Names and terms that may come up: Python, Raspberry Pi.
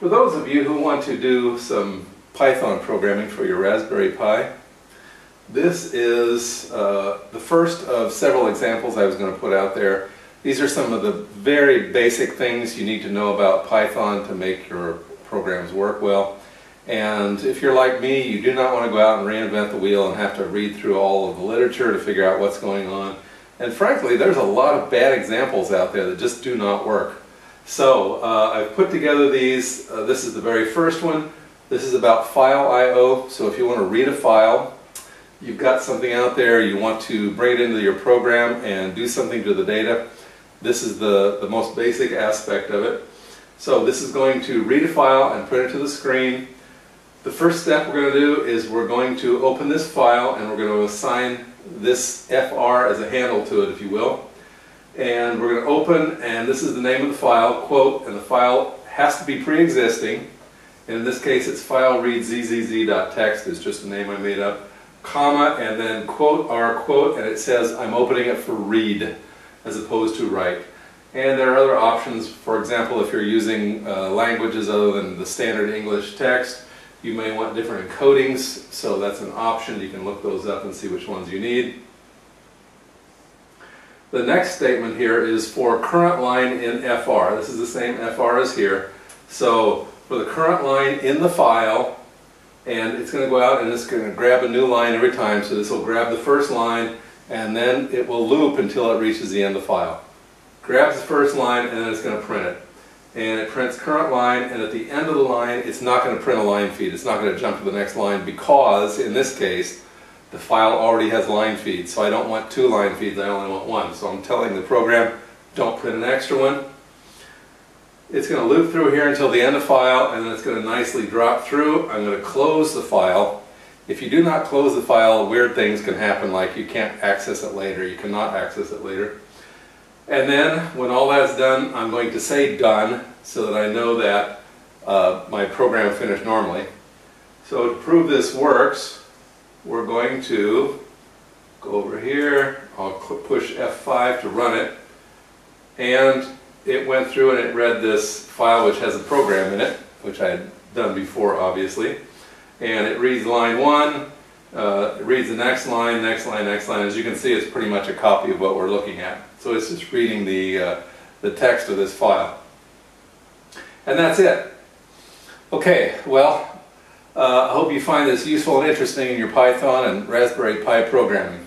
For those of you who want to do some Python programming for your Raspberry Pi, this is the first of several examples I was going to put out there. These are some of the very basic things you need to know about Python to make your programs work well. And if you're like me, you do not want to go out and reinvent the wheel and have to read through all of the literature to figure out what's going on. And frankly, there's a lot of bad examples out there that just do not work. So I've put together these. This is the very first one. This is about file I.O. So if you want to read a file, you've got something out there, you want to bring it into your program and do something to the data. This is the most basic aspect of it. So this is going to read a file and print it to the screen. The first step we're going to do is we're going to open this file and we're going to assign this FR as a handle to it, if you will. And we're going to open, and this is the name of the file, quote, and the file has to be pre-existing. And in this case, it's file read zzz.txt, is just a name I made up, comma, and then quote, r, quote, and it says I'm opening it for read as opposed to write. And there are other options. For example, if you're using languages other than the standard English text, you may want different encodings, so that's an option. You can look those up and see which ones you need. The next statement here is for current line in FR. This is the same FR as here. So for the current line in the file, and it's going to go out and it's going to grab a new line every time. So this will grab the first line and then it will loop until it reaches the end of the file. Grabs the first line and then it's going to print it. And it prints current line, and at the end of the line it's not going to print a line feed. It's not going to jump to the next line because, in this case, the file already has line feeds, so I don't want two line feeds, I only want one. So I'm telling the program, don't print an extra one. It's going to loop through here until the end of file, and then it's going to nicely drop through. I'm going to close the file. If you do not close the file, weird things can happen, like you can't access it later, you cannot access it later. And then, when all that's done, I'm going to say done, so that I know that my program finished normally. So to prove this works, we're going to go over here, I'll push F5 to run it, and it went through and it read this file which has a program in it, which I had done before obviously, and it reads line 1, it reads the next line, next line, next line. As you can see, it's pretty much a copy of what we're looking at. So it's just reading the text of this file. And that's it. Okay, well, I hope you find this useful and interesting in your Python and Raspberry Pi programming.